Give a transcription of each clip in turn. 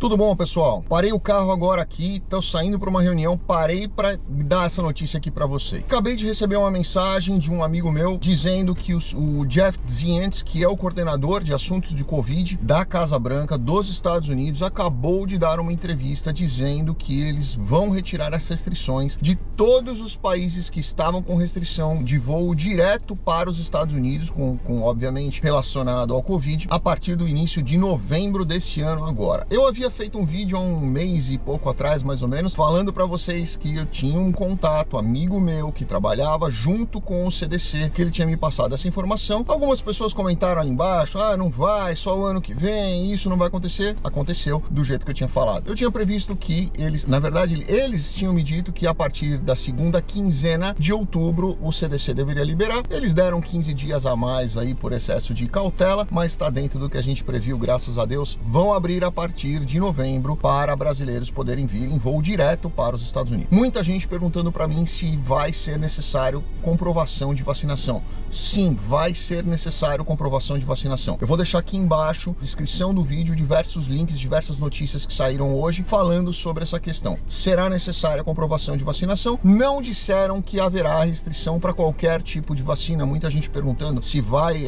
Tudo bom, pessoal? Parei o carro agora aqui, tô saindo para uma reunião, parei para dar essa notícia aqui para você. Acabei de receber uma mensagem de um amigo meu dizendo que o Jeff Zients, que é o coordenador de assuntos de Covid da Casa Branca dos Estados Unidos, acabou de dar uma entrevista dizendo que eles vão retirar as restrições de todos os países que estavam com restrição de voo direto para os Estados Unidos, com obviamente relacionado ao Covid, a partir do início de novembro desse ano agora. Eu havia feito um vídeo há um mês e pouco atrás, mais ou menos, falando para vocês que eu tinha um contato, amigo meu, que trabalhava junto com o CDC, que ele tinha me passado essa informação. Algumas pessoas comentaram ali embaixo, ah, não vai, só o ano que vem, isso não vai acontecer. Aconteceu do jeito que eu tinha falado. Eu tinha previsto que eles, na verdade, eles tinham me dito que a partir da segunda quinzena de outubro o CDC deveria liberar. Eles deram 15 dias a mais aí por excesso de cautela, mas está dentro do que a gente previu, graças a Deus. Vão abrir a partir de novembro para brasileiros poderem vir em voo direto para os Estados Unidos. Muita gente perguntando para mim se vai ser necessário comprovação de vacinação. Sim, vai ser necessário comprovação de vacinação. Eu vou deixar aqui embaixo, descrição do vídeo, diversos links, diversas notícias que saíram hoje falando sobre essa questão. Será necessária a comprovação de vacinação? Não disseram que haverá restrição para qualquer tipo de vacina. Muita gente perguntando se vai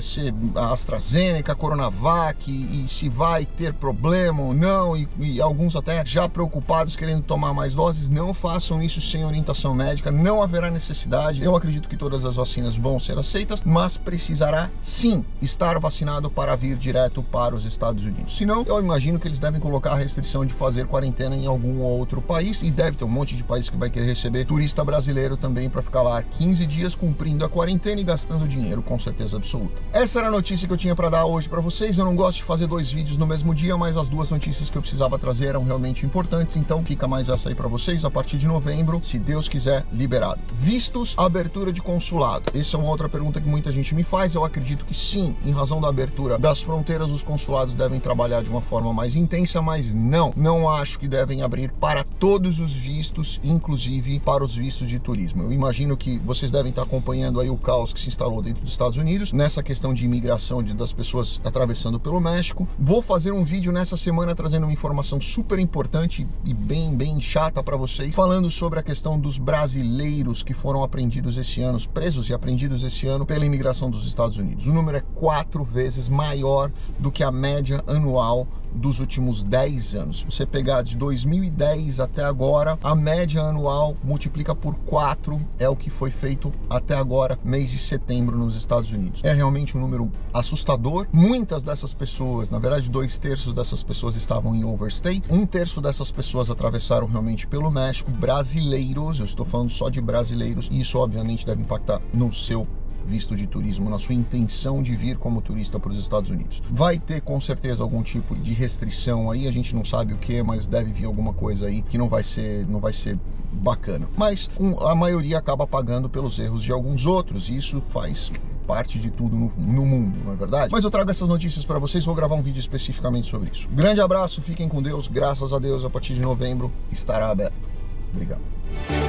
ser a AstraZeneca, Coronavac, e se vai ter problema ou não, e alguns até já preocupados querendo tomar mais doses. Não façam isso sem orientação médica, não haverá necessidade. Eu acredito que todas as vacinas vão ser aceitas, mas precisará sim estar vacinado para vir direto para os Estados Unidos. Se não, eu imagino que eles devem colocar a restrição de fazer quarentena em algum outro país, e deve ter um monte de país que vai querer receber turista brasileiro também para ficar lá 15 dias cumprindo a quarentena e gastando dinheiro, com certeza absoluta. Essa era a notícia que eu tinha para dar hoje para vocês. Eu não gosto de fazer dois vídeos no mesmo dia, mas as duas notícias que eu precisava trazer eram realmente importantes, então fica mais essa aí pra vocês. A partir de novembro, se Deus quiser, liberado. Vistos, abertura de consulado. Essa é uma outra pergunta que muita gente me faz. Eu acredito que sim, em razão da abertura das fronteiras, os consulados devem trabalhar de uma forma mais intensa, mas não acho que devem abrir para todos os vistos, inclusive para os vistos de turismo. Eu imagino que vocês devem estar acompanhando aí o caos que se instalou dentro dos Estados Unidos, nessa questão de imigração das pessoas atravessando pelo México. Vou fazer um vídeo nessa semana trazendo uma informação super importante e bem chata para vocês, falando sobre a questão dos brasileiros que foram presos e apreendidos esse ano pela imigração dos Estados Unidos. O número é 4 vezes maior do que a média anual dos últimos 10 anos. Se você pegar de 2010 até agora, a média anual multiplica por 4, é o que foi feito até agora, mês de setembro nos Estados Unidos. É realmente um número assustador. Muitas dessas pessoas, na verdade 2/3 dessas pessoas estavam em overstay, 1/3 dessas pessoas atravessaram realmente pelo México, brasileiros, eu estou falando só de brasileiros, e isso obviamente deve impactar no seu visto de turismo, na sua intenção de vir como turista para os Estados Unidos. Vai ter com certeza algum tipo de restrição aí, a gente não sabe o que, mas deve vir alguma coisa aí que não vai ser bacana. Mas a maioria acaba pagando pelos erros de alguns outros, e isso faz parte de tudo no mundo, não é verdade? Mas eu trago essas notícias para vocês, vou gravar um vídeo especificamente sobre isso. Grande abraço, fiquem com Deus, graças a Deus a partir de novembro estará aberto. Obrigado.